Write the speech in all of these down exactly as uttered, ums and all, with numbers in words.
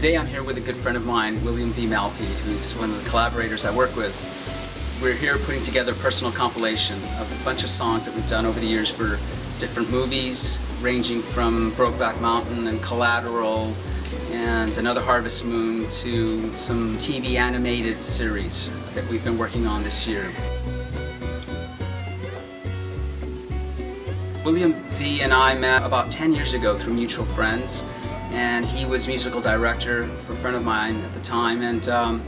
today I'm here with a good friend of mine, William V. Malpied, who's one of the collaborators I work with. We're here putting together a personal compilation of a bunch of songs that we've done over the years for different movies, ranging from Brokeback Mountain and Collateral and Another Harvest Moon to some T V animated series that we've been working on this year. William V. and I met about ten years ago through mutual friends, and he was musical director for a friend of mine at the time, and um,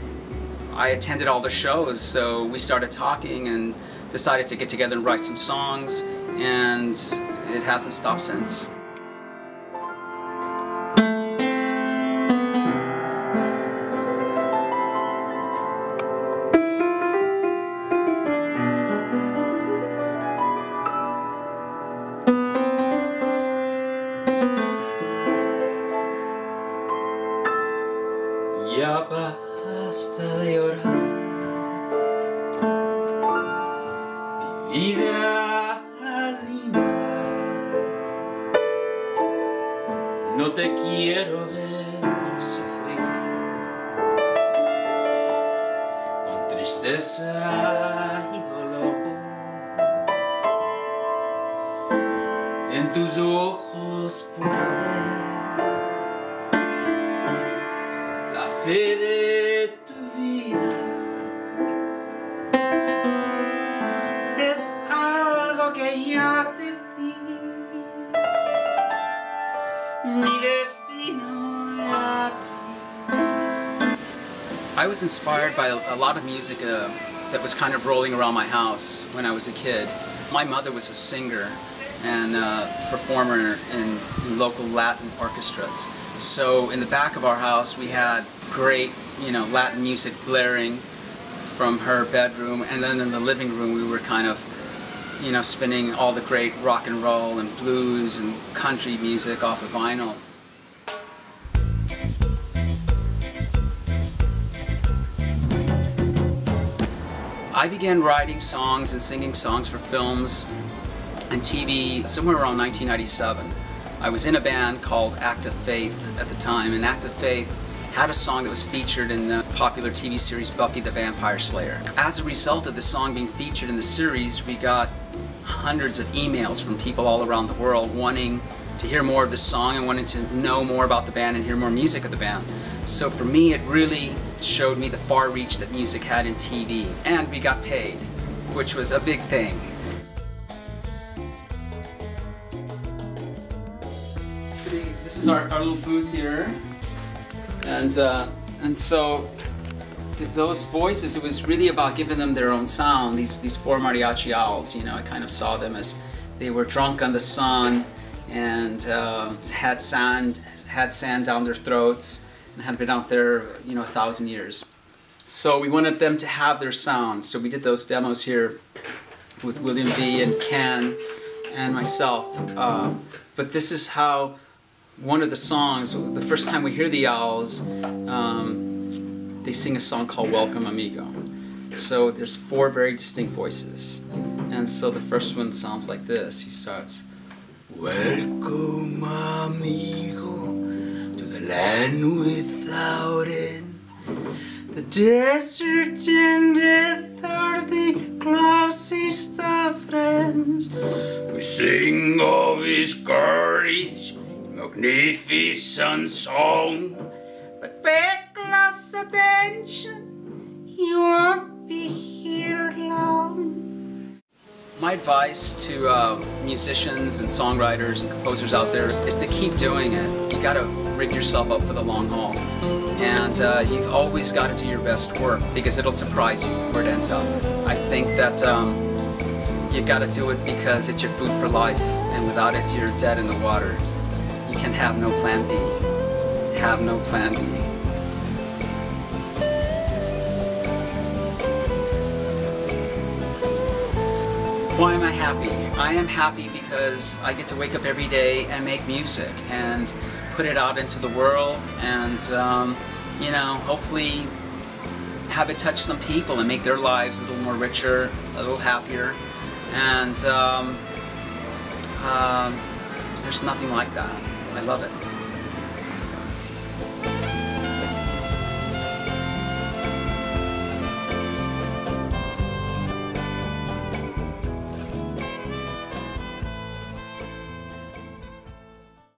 I attended all the shows, so we started talking and decided to get together and write some songs, and it hasn't stopped since. Ya basta de llorar, mi vida linda, no te quiero ver sufrir con tristeza y dolor en tus ojos por ver fe de tu vida es algo que ya te di. Mi destino ya te di. I was inspired by a, a lot of music uh, that was kind of rolling around my house when I was a kid. My mother was a singer and a performer in, in local Latin orchestras. So in the back of our house we had great, you know, Latin music blaring from her bedroom, and then in the living room we were kind of, you know, spinning all the great rock and roll and blues and country music off of vinyl. I began writing songs and singing songs for films and T V somewhere around nineteen ninety-seven. I was in a band called Act of Faith at the time, and Act of Faith had a song that was featured in the popular T V series Buffy the Vampire Slayer. As a result of the song being featured in the series, we got hundreds of emails from people all around the world wanting to hear more of the song and wanting to know more about the band and hear more music of the band. So for me, it really showed me the far reach that music had in T V. And we got paid, which was a big thing. This is our, our little booth here, and uh, and so th those voices, it was really about giving them their own sound. These these four mariachi owls, you know, I kind of saw them as they were drunk on the sun and uh, had sand had sand down their throats and had been out there, you know, a thousand years. So we wanted them to have their sound. So we did those demos here with William V. and Ken and myself. Uh, but this is how. One of the songs, the first time we hear the owls, um, they sing a song called Welcome Amigo. So there's four very distinct voices. And so the first one sounds like this. He starts, Welcome Amigo to the land without end, the desert and death are the closest of friends. We sing of his courage, magnificent song, but pay close attention, you won't be here long. My advice to uh, musicians and songwriters and composers out there is to keep doing it. You gotta rig yourself up for the long haul, and uh, you've always got to do your best work because it'll surprise you where it ends up. I think that um, you gotta do it because it's your food for life, and without it you're dead in the water. You can have no plan B. Have no plan B. Why am I happy? I am happy because I get to wake up every day and make music and put it out into the world, and um, you know, hopefully have it touch some people and make their lives a little more richer, a little happier, and um, um, there's nothing like that. I love it.